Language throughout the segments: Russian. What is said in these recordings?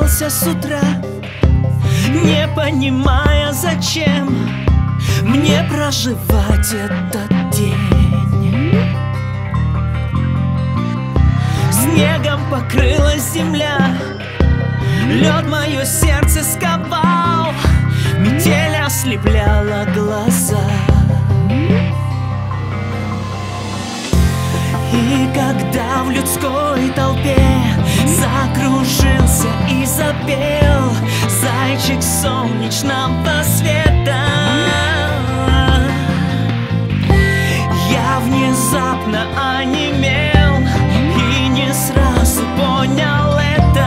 просыпался с утра, не понимая, зачем мне проживать этот день. Снегом покрылась земля, лед мое сердце сковал, метель ослепляла глаза. И когда в людской толпе закружился и запел зайчик солнечного света, я внезапно онемел и не сразу понял это.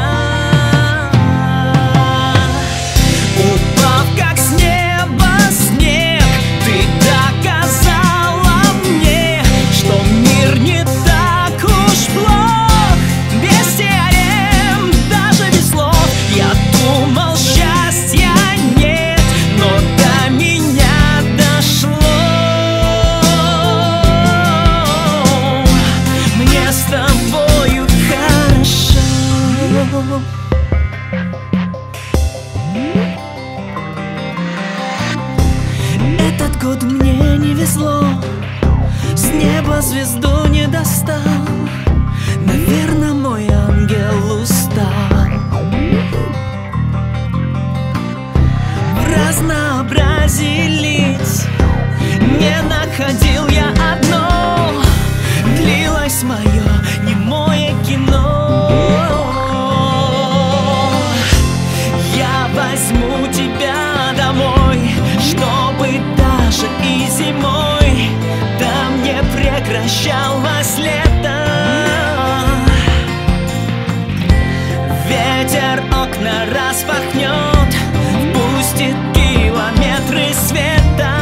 Этот год мне не везло, с неба звезду не достал. Наверное, мой ангел устал. В разнообразии лиц не находил я одно, длилось мое немое кино. Возьму тебя домой, чтобы даже и зимой там не прекращалось лето. Ветер окна распахнет, впустит километры света.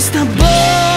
С тобой